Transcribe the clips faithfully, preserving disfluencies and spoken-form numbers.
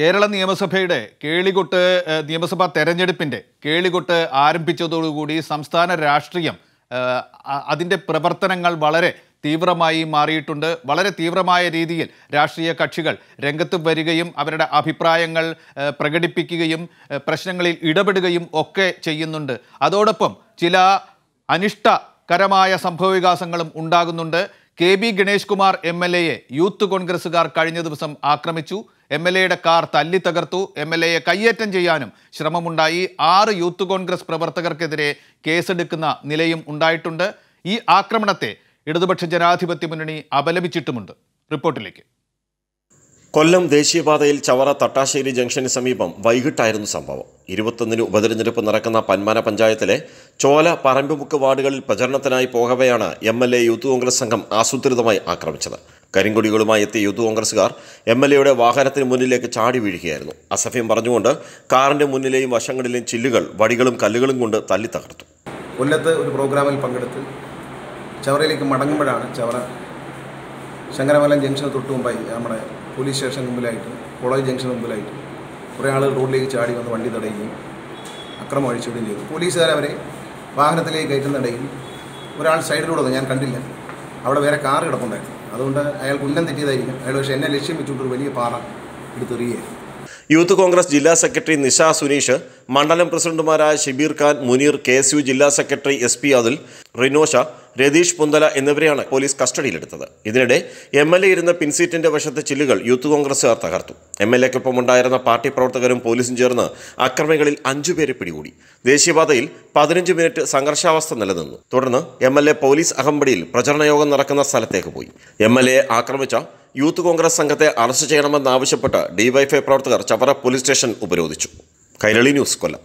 കേരള നിയമസഭയുടെ കേളികൊട്ട് നിയമസഭാ തെരഞ്ഞെടുപ്പിൻ്റെ കേളികൊട്ട് ആരംഭിച്ചതോടുകൂടി സംസ്ഥാന രാഷ്ട്രീയം അതിൻ്റെ പ്രവർത്തനങ്ങൾ വളരെ തീവ്രമായി മാറിയിട്ടുണ്ട്. വളരെ തീവ്രമായ രീതിയിൽ രാഷ്ട്രീയ കക്ഷികൾ രംഗത്ത് വരികയും അവരുടെ അഭിപ്രായങ്ങൾ പ്രകടിപ്പിക്കുകയും പ്രശ്നങ്ങളിൽ ഇടപെടുകയും ഒക്കെ ചെയ്യുന്നുണ്ട്. അതോടൊപ്പം ചില അനിഷ്ടകരമായ സംഭവവികാസങ്ങളും ഉണ്ടാകുന്നുണ്ട്. K B Ganesh Kumar M L എയെ യൂത്ത് കോൺഗ്രസ്സുകാർ കഴിഞ്ഞ ദിവസം ആക്രമിച്ചു. എം എൽ എയുടെ കാർ തല്ലി തകർത്തു. എം എൽ എയെ കയ്യേറ്റം ചെയ്യാനും ശ്രമമുണ്ടായി. ആറ് യൂത്ത് കോൺഗ്രസ് പ്രവർത്തകർക്കെതിരെ കേസെടുക്കുന്ന നിലയും ഉണ്ടായിട്ടുണ്ട്. ഈ ആക്രമണത്തെ ഇടതുപക്ഷ ജനാധിപത്യ മുന്നണി അപലപിച്ചിട്ടുമുണ്ട്. റിപ്പോർട്ടിലേക്ക്. കൊല്ലം ദേശീയപാതയിൽ ചവറ തട്ടാശ്ശേരി ജംഗ്ഷന് സമീപം വൈകിട്ടായിരുന്നു സംഭവം. ഇരുപത്തൊന്നിന് ഉപതെരഞ്ഞെടുപ്പ് നടക്കുന്ന പന്മാന പഞ്ചായത്തിലെ ചോല പറമ്പുമുക്ക് വാർഡുകളിൽ പ്രചരണത്തിനായി പോകവെയാണ് M L A youth Congress സംഘം ആസൂത്രിതമായി ആക്രമിച്ചത്. കരിങ്കൊടികളുമായി എത്തിയ യൂത്ത് കോൺഗ്രസ്സുകാർ എം എൽ എയുടെ വാഹനത്തിന് മുന്നിലേക്ക് ചാടി വീഴുകയായിരുന്നു. അസഭ്യം പറഞ്ഞുകൊണ്ട് കാറിൻ്റെ മുന്നിലെയും വശങ്ങളിലെയും ചില്ലുകൾ, വടികളും കല്ലുകളും കൊണ്ട് തല്ലി തകർത്തു. കൊല്ലത്ത് ഒരു പ്രോഗ്രാമിൽ പങ്കെടുത്ത് ചവറയിലേക്ക് മടങ്ങുമ്പോഴാണ്, ചവറ ശങ്കരമലം ജംഗ്ഷന് തൊട്ട് മുമ്പായി നമ്മുടെ പോലീസ് സ്റ്റേഷൻ മുമ്പിലായിട്ട്, കോളേജ് ജംഗ്ഷൻ മുമ്പിലായിട്ട് കുറേ ആൾ റോഡിലേക്ക് ചാടി വന്ന് വണ്ടി തടയുകയും അക്രമം അഴിച്ചുവിടുകയും ചെയ്തു. പോലീസുകാരവരെ വാഹനത്തിലേക്ക് കയറ്റുന്നിടയിൽ ഒരാൾ സൈഡിലൂടെ, ഞാൻ കണ്ടില്ല, അവിടെ വേറെ കാർ കിടപ്പുണ്ടായിരുന്നു. അതുകൊണ്ട് അയാൾ ഉന്നം തെറ്റിയതായിരിക്കും അയാൾ. പക്ഷേ എന്നെ ലക്ഷ്യം വെച്ചുകൊണ്ടൊരു വലിയ പാറ എടുത്തെറിയുകയായിരുന്നു. യൂത്ത് കോൺഗ്രസ് ജില്ലാ സെക്രട്ടറി നിഷ സുനീഷ്, മണ്ഡലം പ്രസിഡന്റുമാരായ Shabeer Khan, Muneer, K S U ജില്ലാ secretary S P Athul, Rinosha, Ratheesh Punthala എന്നിവരെയാണ് പോലീസ് കസ്റ്റഡിയിലെടുത്തത്. ഇതിനിടെ എം എൽ എ ഇരുന്ന പിൻസീറ്റിൻ്റെ വശത്തെ ചില്ലുകൾ യൂത്ത് കോൺഗ്രസ്സുകാർ തകർത്തു. എം എൽ എക്കൊപ്പം ഉണ്ടായിരുന്ന പാർട്ടി പ്രവർത്തകരും പോലീസും ചേർന്ന് അക്രമികളിൽ അഞ്ചുപേരെ പിടികൂടി. ദേശീയപാതയിൽ പതിനഞ്ച് മിനിറ്റ് സംഘർഷാവസ്ഥ നിലനിന്നു. തുടർന്ന് എം എൽ എ പോലീസ് അകമ്പടിയിൽ പ്രചരണയോഗം നടക്കുന്ന സ്ഥലത്തേക്ക് പോയി. എം എൽ എയെ ആക്രമിച്ച യൂത്ത് കോൺഗ്രസ് സംഘത്തെ അറസ്റ്റ് ചെയ്യണമെന്നാവശ്യപ്പെട്ട് ഡിവൈഎഫ്ഐ പ്രവർത്തകർ ചവറ പോലീസ് സ്റ്റേഷൻ ഉപരോധിച്ചു. കൈരളി ന്യൂസ്, കൊല്ലം.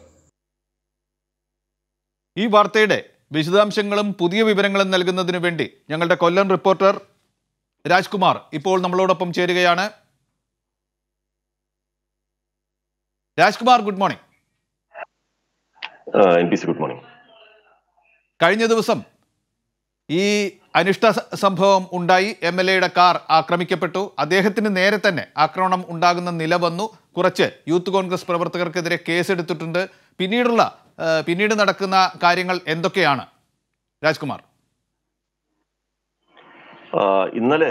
ഈ വാർത്തയുടെ വിശദാംശങ്ങളും പുതിയ വിവരങ്ങളും നൽകുന്നതിനു വേണ്ടി ഞങ്ങളുടെ കൊല്ലം റിപ്പോർട്ടർ രാജ്കുമാർ ഇപ്പോൾ നമ്മളോടൊപ്പം ചേരുകയാണ്. Rajkumar, good morning. Good morning. കഴിഞ്ഞ ദിവസം ഈ അനിഷ്ട സംഭവം ഉണ്ടായി. എം എൽ എയുടെ കാർ ആക്രമിക്കപ്പെട്ടു. അദ്ദേഹത്തിന് നേരെ തന്നെ ആക്രമണം ഉണ്ടാകുന്ന നില വന്നു. കുറച്ച് യൂത്ത് കോൺഗ്രസ് പ്രവർത്തകർക്കെതിരെ കേസെടുത്തിട്ടുണ്ട്. പിന്നീടുള്ള പിന്നീട് നടക്കുന്ന കാര്യങ്ങൾ എന്തൊക്കെയാണ് രാജ്കുമാർ? ഇന്നലെ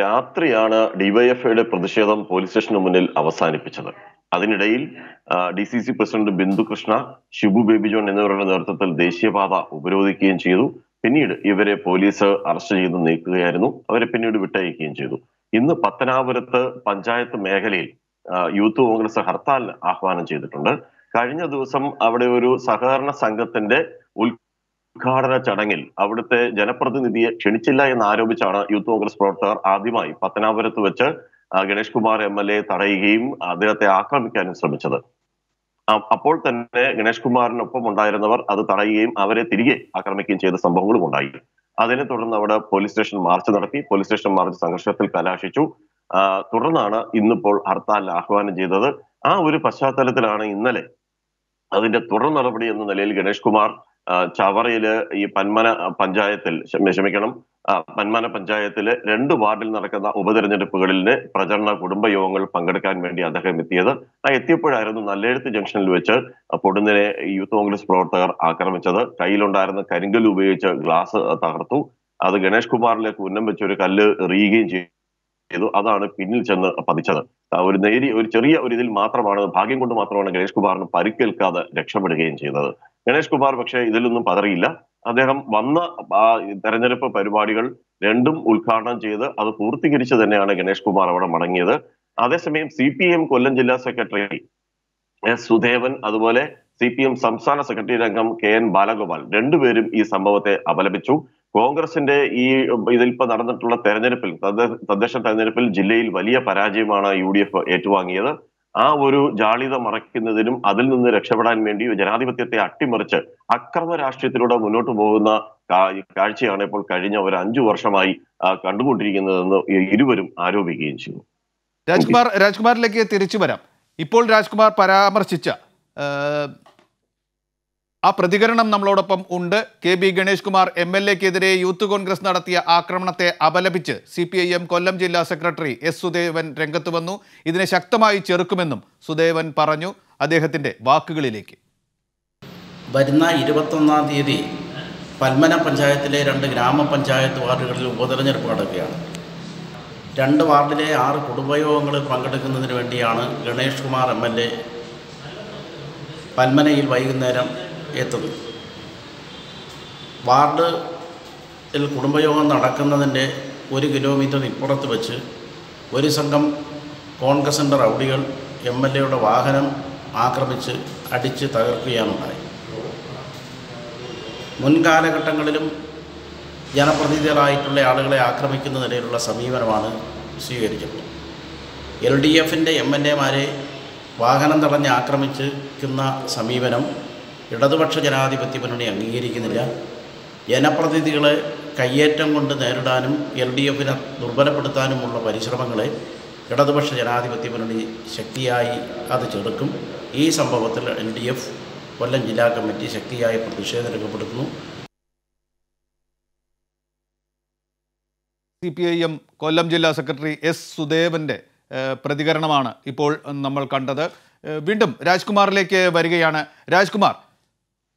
രാത്രിയാണ് ഡിവൈഎഫ്ഐയുടെ പ്രതിഷേധം പോലീസ് സ്റ്റേഷന് മുന്നിൽ അവസാനിപ്പിച്ചത്. അതിനിടയിൽ D C C president Bindu Krishna, Shibu Baby John എന്നിവരുടെ നേതൃത്വത്തിൽ ദേശീയപാത ഉപരോധിക്കുകയും ചെയ്തു. പിന്നീട് ഇവരെ പോലീസ് അറസ്റ്റ് ചെയ്ത് നീക്കുകയായിരുന്നു. അവരെ പിന്നീട് വിട്ടയക്കുകയും ചെയ്തു. ഇന്ന് പത്തനാപുരത്ത് പഞ്ചായത്ത് മേഖലയിൽ യൂത്ത് കോൺഗ്രസ് ഹർത്താലിന് ആഹ്വാനം ചെയ്തിട്ടുണ്ട്. കഴിഞ്ഞ ദിവസം അവിടെ ഒരു സഹകരണ സംഘത്തിന്റെ ഉദ്ഘാടന ചടങ്ങിൽ അവിടുത്തെ ജനപ്രതിനിധിയെ ക്ഷണിച്ചില്ല എന്ന് ആരോപിച്ചാണ് യൂത്ത് കോൺഗ്രസ് പ്രവർത്തകർ ആദ്യമായി പത്തനാപുരത്ത് വെച്ച് Ganesh Kumar M L A തടയുകയും അദ്ദേഹത്തെ ആക്രമിക്കാനും ശ്രമിച്ചത്. അപ്പോൾ തന്നെ ഗണേഷ് കുമാറിനൊപ്പം ഉണ്ടായിരുന്നവർ അത് തടയുകയും അവരെ തിരികെ ആക്രമിക്കുകയും ചെയ്ത സംഭവങ്ങളും ഉണ്ടായി. അതിനെ തുടർന്ന് അവിടെ പോലീസ് സ്റ്റേഷൻ മാർച്ച് നടത്തി. പോലീസ് സ്റ്റേഷൻ മാർച്ച് സംഘർഷത്തിൽ കലാശിച്ചു. തുടർന്നാണ് ഇന്നിപ്പോൾ ഹർത്താലിൽ ആഹ്വാനം ചെയ്തത്. ആ ഒരു പശ്ചാത്തലത്തിലാണ് ഇന്നലെ അതിന്റെ തുടർ നടപടി എന്ന നിലയിൽ ഗണേഷ് കുമാർ ചവറയില് ഈ പന്മന പഞ്ചായത്തിൽ ക്ഷമിക്കണം പന്മന പഞ്ചായത്തിലെ രണ്ട് വാർഡിൽ നടക്കുന്ന ഉപതെരഞ്ഞെടുപ്പുകളിലെ പ്രചരണ കുടുംബയോഗങ്ങൾ പങ്കെടുക്കാൻ വേണ്ടി അദ്ദേഹം എത്തിയത്. ആ എത്തിയപ്പോഴായിരുന്നു നല്ലെഴുത്ത് ജംഗ്ഷനിൽ വെച്ച് പൊടുന്നനെ യൂത്ത് കോൺഗ്രസ് പ്രവർത്തകർ ആക്രമിച്ചത്. കയ്യിലുണ്ടായിരുന്ന കരിങ്കൽ ഉപയോഗിച്ച് ഗ്ലാസ് തകർത്തു. അത് ഗണേഷ് കുമാറിലേക്ക് ഉന്നം വെച്ച് ഒരു കല്ല് എറിയുകയും ചെയ്തു. അതാണ് പിന്നിൽ ചെന്ന് പതിച്ചത്. ഒരു നേരിയ ഒരു ചെറിയ ഒരു ഇതിൽ മാത്രമാണ്, ഭാഗ്യം കൊണ്ട് മാത്രമാണ് ഗണേഷ് കുമാറിന് പരിക്കേൽക്കാതെ രക്ഷപ്പെടുകയും ചെയ്തത്. ഗണേഷ് കുമാർ പക്ഷേ ഇതിലൊന്നും പതറിയില്ല. അദ്ദേഹം വന്ന തെരഞ്ഞെടുപ്പ് പരിപാടികൾ രണ്ടും ഉദ്ഘാടനം ചെയ്ത് അത് പൂർത്തീകരിച്ച് തന്നെയാണ് ഗണേഷ് കുമാർ അവിടെ മടങ്ങിയത്. അതേസമയം സി പി എം കൊല്ലം ജില്ലാ സെക്രട്ടറി എസ് സുദേവൻ, അതുപോലെ സി പി എം സംസ്ഥാന സെക്രട്ടറി അംഗം കെ എൻ ബാലഗോപാൽ രണ്ടുപേരും ഈ സംഭവത്തെ അപലപിച്ചു. കോൺഗ്രസിന്റെ ഈ ഇതിലിപ്പോ നടന്നിട്ടുള്ള തെരഞ്ഞെടുപ്പിൽ, തദ്ദേശ തെരഞ്ഞെടുപ്പിൽ ജില്ലയിൽ വലിയ പരാജയമാണ് യു ഡി എഫ് ഏറ്റുവാങ്ങിയത്. ആ ഒരു ജാളിത മറയ്ക്കുന്നതിനും അതിൽ നിന്ന് രക്ഷപ്പെടാൻ വേണ്ടി ജനാധിപത്യത്തെ അട്ടിമറിച്ച് അക്രമ രാഷ്ട്രീയത്തിലൂടെ മുന്നോട്ട് പോകുന്ന കാഴ്ചയാണ് ഇപ്പോൾ കഴിഞ്ഞ ഒരു അഞ്ചു വർഷമായി കണ്ടുകൊണ്ടിരിക്കുന്നതെന്ന് ഇരുവരും ആരോപിക്കുകയും ചെയ്തു. രാജ്കുമാർ, രാജ്കുമാറിലേക്ക് തിരിച്ചു വരാം. ഇപ്പോൾ രാജ്കുമാർ പരാമർശിച്ച ആ പ്രതികരണം നമ്മളോടൊപ്പം ഉണ്ട്. K B. Ganesh Kumar M L എക്കെതിരെ യൂത്ത് കോൺഗ്രസ് നടത്തിയ ആക്രമണത്തെ അപലപിച്ച് C P I M Kollam ജില്ലാ സെക്രട്ടറി എസ് സുദേവൻ രംഗത്ത് വന്നു. ഇതിനെ ശക്തമായി ചെറുക്കുമെന്നും സുദേവൻ പറഞ്ഞു. അദ്ദേഹത്തിന്റെ വാക്കുകളിലേക്ക്. വരുന്ന ഇരുപത്തൊന്നാം തീയതി പൽമന പഞ്ചായത്തിലെ രണ്ട് ഗ്രാമപഞ്ചായത്ത് വാർഡുകളിൽ ഉപതെരഞ്ഞെടുപ്പ് നടക്കുകയാണ്. രണ്ട് വാർഡിലെ ആറ് കുടുംബയോഗങ്ങളിൽ പങ്കെടുക്കുന്നതിന് വേണ്ടിയാണ് Ganesh Kumar M L A പൽമനയിൽ വൈകുന്നേരം എത്തുന്നു. വാർഡിൽ കുടുംബയോഗം നടക്കുന്നതിൻ്റെ ഒരു കിലോമീറ്റർ ഇപ്പുറത്ത് വെച്ച് ഒരു സംഘം കോൺഗ്രസിൻ്റെ റൗഡികൾ എം എൽ എയുടെ വാഹനം ആക്രമിച്ച് അടിച്ച് തകർക്കുകയാണുണ്ടായി. മുൻകാലഘട്ടങ്ങളിലും ജനപ്രതിനിധികളായിട്ടുള്ള ആളുകളെ ആക്രമിക്കുന്നതിനുള്ള സമീപനമാണ് സ്വീകരിച്ചത്. എൽ ഡി എഫിൻ്റെ എം എൽ എമാരെ വാഹനം തടഞ്ഞ് ആക്രമിച്ചിരിക്കുന്ന സമീപനം ഇടതുപക്ഷ ജനാധിപത്യ മുന്നണി അംഗീകരിക്കുന്നില്ല. ജനപ്രതിനിധികളെ കയ്യേറ്റം കൊണ്ട് നേരിടാനും എൽ ഡി എഫിനെ ദുർബലപ്പെടുത്താനുമുള്ള പരിശ്രമങ്ങളെ ഇടതുപക്ഷ ജനാധിപത്യ മുന്നണി ശക്തിയായി അത് ചെറുക്കും. ഈ സംഭവത്തിൽ എൽ ഡി എഫ് കൊല്ലം ജില്ലാ കമ്മിറ്റി ശക്തിയായി പ്രതിഷേധം രേഖപ്പെടുത്തുന്നു. C P I M Kollam ജില്ലാ സെക്രട്ടറി എസ് സുദേവൻ്റെ പ്രതികരണമാണ് ഇപ്പോൾ നമ്മൾ കണ്ടത്. വീണ്ടും രാജ്കുമാറിലേക്ക് വരികയാണ്. രാജ്കുമാർ,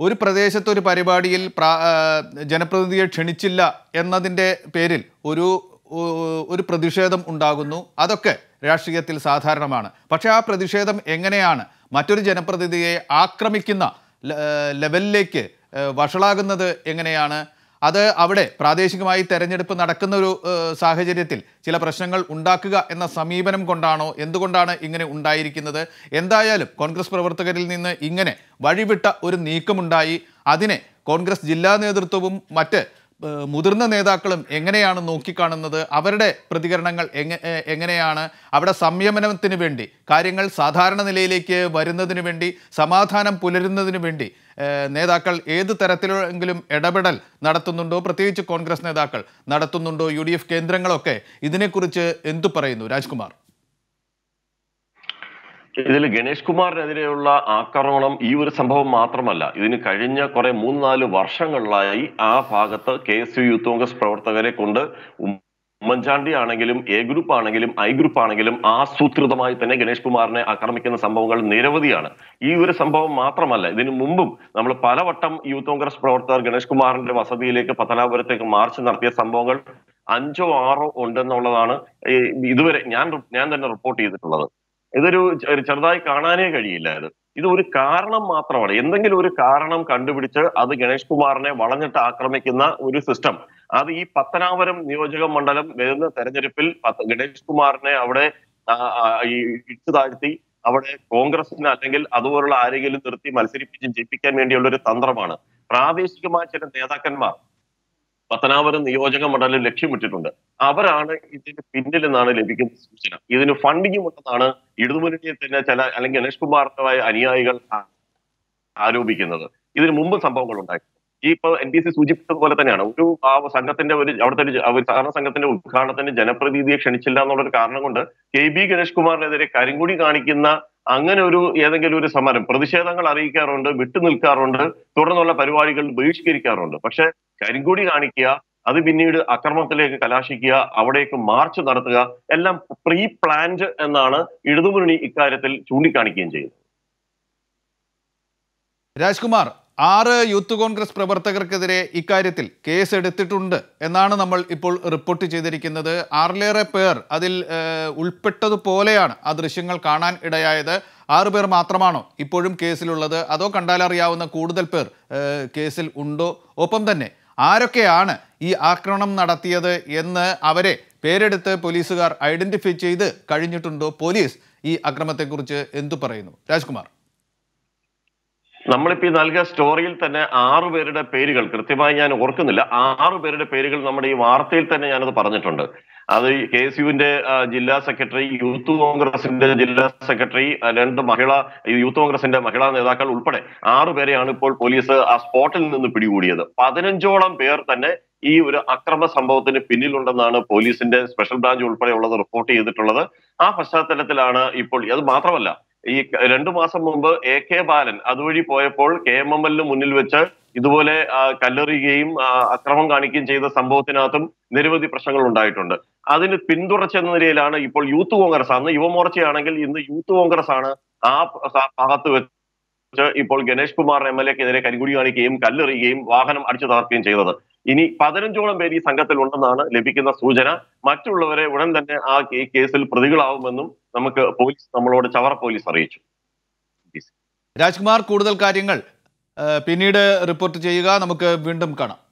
ഒരു പ്രദേശത്ത് ഒരു പരിപാടിയിൽ ജനപ്രതിനിധിയെ ക്ഷണിച്ചില്ല എന്നതിൻ്റെ പേരിൽ ഒരു ഒരു പ്രതിഷേധം ഉണ്ടാകുന്നു. അതൊക്കെ രാഷ്ട്രീയത്തിൽ സാധാരണമാണ്. പക്ഷേ ആ പ്രതിഷേധം എങ്ങനെയാണ് മറ്റൊരു ജനപ്രതിനിധിയെ ആക്രമിക്കുന്ന ലെവലിലേക്ക് വഷളാകുന്നത്? എങ്ങനെയാണ് അത്? അവിടെ പ്രാദേശികമായി തെരഞ്ഞെടുപ്പ് നടക്കുന്ന ഒരു സാഹചര്യത്തിൽ ചില പ്രശ്നങ്ങൾ ഉണ്ടാക്കുക എന്ന സമീപനം കൊണ്ടാണോ? എന്തുകൊണ്ടാണ് ഇങ്ങനെ ഉണ്ടായിരിക്കുന്നത്? എന്തായാലും കോൺഗ്രസ് പ്രവർത്തകരിൽ നിന്ന് ഇങ്ങനെ വഴിവിട്ട ഒരു നീക്കമുണ്ടായി. അതിനെ കോൺഗ്രസ് ജില്ലാ നേതൃത്വവും മറ്റ് മുതിർന്ന നേതാക്കളും എങ്ങനെയാണ് നോക്കിക്കാണുന്നത്? അവരുടെ പ്രതികരണങ്ങൾ എങ്ങനെയാണ്? അവിടെ സംയമനത്തിന് വേണ്ടി, കാര്യങ്ങൾ സാധാരണ നിലയിലേക്ക് വരുന്നതിന് വേണ്ടി, സമാധാനം പുലരുന്നതിന് വേണ്ടി നേതാക്കൾ ഏത് തരത്തിലെങ്കിലും ഇടപെടൽ നടത്തുന്നുണ്ടോ? പ്രത്യേകിച്ച് കോൺഗ്രസ് നേതാക്കൾ നടത്തുന്നുണ്ടോ? യു ഡി എഫ് കേന്ദ്രങ്ങളൊക്കെ ഇതിനെക്കുറിച്ച് എന്തു പറയുന്നു രാജ്കുമാർ? ഇതിൽ ഗണേഷ് കുമാറിനെതിരെയുള്ള ആക്രമണം ഈ ഒരു സംഭവം മാത്രമല്ല. ഇതിന് കഴിഞ്ഞ കുറെ മൂന്ന് നാല് വർഷങ്ങളിലായി ആ ഭാഗത്ത് K S U youth Congress പ്രവർത്തകരെ കൊണ്ട് ഉമ്മൻചാണ്ടി ആണെങ്കിലും എ ഗ്രൂപ്പ് ആണെങ്കിലും ഐ ഗ്രൂപ്പ് ആണെങ്കിലും ആസൂത്രിതമായി തന്നെ ഗണേഷ് കുമാറിനെ ആക്രമിക്കുന്ന സംഭവങ്ങൾ നിരവധിയാണ്. ഈ ഒരു സംഭവം മാത്രമല്ല, ഇതിനു മുമ്പും നമ്മൾ പലവട്ടം യൂത്ത് കോൺഗ്രസ് പ്രവർത്തകർ ഗണേഷ് കുമാറിന്റെ വസതിയിലേക്ക് പത്തനാപുരത്തേക്ക് മാർച്ച് നടത്തിയ സംഭവങ്ങൾ അഞ്ചോ ആറോ ഉണ്ടെന്നുള്ളതാണ് ഇതുവരെ ഞാൻ ഞാൻ തന്നെ റിപ്പോർട്ട് ചെയ്തിട്ടുള്ളത്. ഇതൊരു ചെറുതായി കാണാനേ കഴിയില്ല. ഇത് ഇത് ഒരു കാരണം മാത്രമാണ്. എന്തെങ്കിലും ഒരു കാരണം കണ്ടുപിടിച്ച് അത് ഗണേഷ് കുമാറിനെ വളഞ്ഞിട്ട് ആക്രമിക്കുന്ന ഒരു സിസ്റ്റം, അത് ഈ പത്തനാപുരം നിയോജക മണ്ഡലം വരുന്ന തെരഞ്ഞെടുപ്പിൽ ഗണേഷ് കുമാറിനെ അവിടെ ഇടിച്ചു താഴ്ത്തി അവിടെ കോൺഗ്രസിന് അല്ലെങ്കിൽ അതുപോലുള്ള ആരെങ്കിലും നിർത്തി മത്സരിപ്പിച്ച് ജയിപ്പിക്കാൻ വേണ്ടിയുള്ള ഒരു തന്ത്രമാണ്. പ്രാദേശികമായ ചില നേതാക്കന്മാർ പത്തനാപുരം നിയോജക മണ്ഡലം ലക്ഷ്യമിട്ടിട്ടുണ്ട്. അവരാണ് ഇതിന് പിന്നിൽ നിന്നാണ് ലഭിക്കുന്ന സൂചന. ഇതിന് ഫണ്ടിങ്ങും ഉണ്ടെന്നാണ് ഇടതുമുന്നണിയെ തന്നെ ചില അല്ലെങ്കിൽ ഗണേഷ് കുമാറിന്റെ അനുയായികൾ ആരോപിക്കുന്നത്. ഇതിനു മുമ്പ് സംഭവങ്ങൾ ഉണ്ടായി. ഈ ഇപ്പൊ എൻ ഡി സി സൂചിപ്പിച്ചതുപോലെ തന്നെയാണ്. ഒരു ആ സംഘത്തിന്റെ ഒരു അവിടുത്തെ ഒരു സഹകരണ സംഘത്തിന്റെ ഉദ്ഘാടനത്തിന് ജനപ്രതിനിധിയെ ക്ഷണിച്ചില്ല എന്നുള്ളൊരു കാരണം കൊണ്ട് കെ ബി ഗണേഷ് കുമാറിനെതിരെ കരിങ്കുടി കാണിക്കുന്ന അങ്ങനെ ഒരു ഏതെങ്കിലും ഒരു സമരം, പ്രതിഷേധങ്ങൾ അറിയിക്കാറുണ്ട്, വിട്ടുനിൽക്കാറുണ്ട്, തുടർന്നുള്ള പരിപാടികൾ ബഹിഷ്കരിക്കാറുണ്ട്. പക്ഷെ കരിങ്കുടി കാണിക്കുക, അത് പിന്നീട് അക്രമത്തിലേക്ക് കലാശിക്കുക, അവിടേക്ക് മാർച്ച് നടത്തുക, എല്ലാം പ്രീ പ്ലാൻഡ് എന്നാണ് ഇടതുമുന്നണി ഇക്കാര്യത്തിൽ ചൂണ്ടിക്കാണിക്കുകയും ചെയ്യുന്നത്. രാജ്കുമാർ, ആറ് യൂത്ത് കോൺഗ്രസ് പ്രവർത്തകർക്കെതിരെ ഇക്കാര്യത്തിൽ കേസ് എടുത്തിട്ടുണ്ട് എന്നാണ് നമ്മൾ ഇപ്പോൾ റിപ്പോർട്ട് ചെയ്തിരിക്കുന്നത്. ആറിലേറെ പേർ അതിൽ ഉൾപ്പെട്ടതുപോലെയാണ് ആ ദൃശ്യങ്ങൾ കാണാൻ ഇടയായത്. ആറു പേർ മാത്രമാണോ ഇപ്പോഴും കേസിലുള്ളത്? അതോ കണ്ടാലറിയാവുന്ന കൂടുതൽ പേർ കേസിൽ ഉണ്ടോ? ഒപ്പം തന്നെ ആരൊക്കെയാണ് ഈ ആക്രമണം നടത്തിയത് എന്ന് അവരെ പേരെടുത്ത് പോലീസുകാർ ഐഡന്റിഫൈ ചെയ്ത് കഴിഞ്ഞിട്ടുണ്ടോ? പോലീസ് ഈ അക്രമത്തെക്കുറിച്ച് എന്തു പറയുന്നു രാജ്കുമാർ? നമ്മളിപ്പോ ഈ നൽകിയ സ്റ്റോറിയിൽ തന്നെ ആറുപേരുടെ പേരുകൾ കൃത്യമായി ഞാൻ ഓർക്കുന്നില്ല. ആറുപേരുടെ പേരുകൾ നമ്മുടെ ഈ വാർത്തയിൽ തന്നെ ഞാനത് പറഞ്ഞിട്ടുണ്ട്. അത് കെ എസ് യുവിന്റെ ജില്ലാ സെക്രട്ടറി, യൂത്ത് കോൺഗ്രസിന്റെ ജില്ലാ സെക്രട്ടറി, രണ്ട് മഹിള യൂത്ത് കോൺഗ്രസിന്റെ മഹിളാ നേതാക്കൾ ഉൾപ്പെടെ ആറുപേരെയാണ് ഇപ്പോൾ പോലീസ് ആ സ്പോട്ടിൽ നിന്ന് പിടികൂടിയത്. പതിനഞ്ചോളം പേർ തന്നെ ഈ ഒരു അക്രമ സംഭവത്തിന് പിന്നിലുണ്ടെന്നാണ് പോലീസിന്റെ സ്പെഷ്യൽ ബ്രാഞ്ച് ഉൾപ്പെടെയുള്ളത് റിപ്പോർട്ട് ചെയ്തിട്ടുള്ളത്. ആ പശ്ചാത്തലത്തിലാണ് ഇപ്പോൾ അത് മാത്രമല്ല ഈ രണ്ടു മാസം മുമ്പ് എ കെ ബാലൻ അതുവഴി പോയപ്പോൾ കെ എം എം എല്ലിന് മുന്നിൽ വെച്ച് ഇതുപോലെ കല്ലെറിയുകയും അക്രമം കാണിക്കുകയും ചെയ്ത സംഭവത്തിനകത്തും നിരവധി പ്രശ്നങ്ങൾ ഉണ്ടായിട്ടുണ്ട്. അതിന് പിന്തുടർച്ച എന്ന നിലയിലാണ് ഇപ്പോൾ യൂത്ത് കോൺഗ്രസ്, അന്ന് യുവമോർച്ചയാണെങ്കിൽ ഇന്ന് യൂത്ത് കോൺഗ്രസ് ആണ് ആ ഭാഗത്ത് വെച്ച് ഇപ്പോൾ ഗണേഷ് കുമാർ എം എൽ എക്കെതിരെ കരിങ്കുടി കാണിക്കുകയും കല്ലെറിയുകയും വാഹനം അടിച്ചു തകർക്കുകയും ചെയ്തത്. ഇനി പതിനഞ്ചോളം പേര് ഈ സംഘത്തിൽ ഉണ്ടെന്നാണ് ലഭിക്കുന്ന സൂചന. മറ്റുള്ളവരെ ഉടൻ തന്നെ ആ കേസിൽ പ്രതികളാവുമെന്നും നമുക്ക് പോലീസ് നമ്മളോട് ചവറ പോലീസ് അറിയിച്ചു. രാജ്കുമാർ, കൂടുതൽ കാര്യങ്ങൾ പിന്നീട് റിപ്പോർട്ട് ചെയ്യുക. നമുക്ക് വീണ്ടും കാണാം.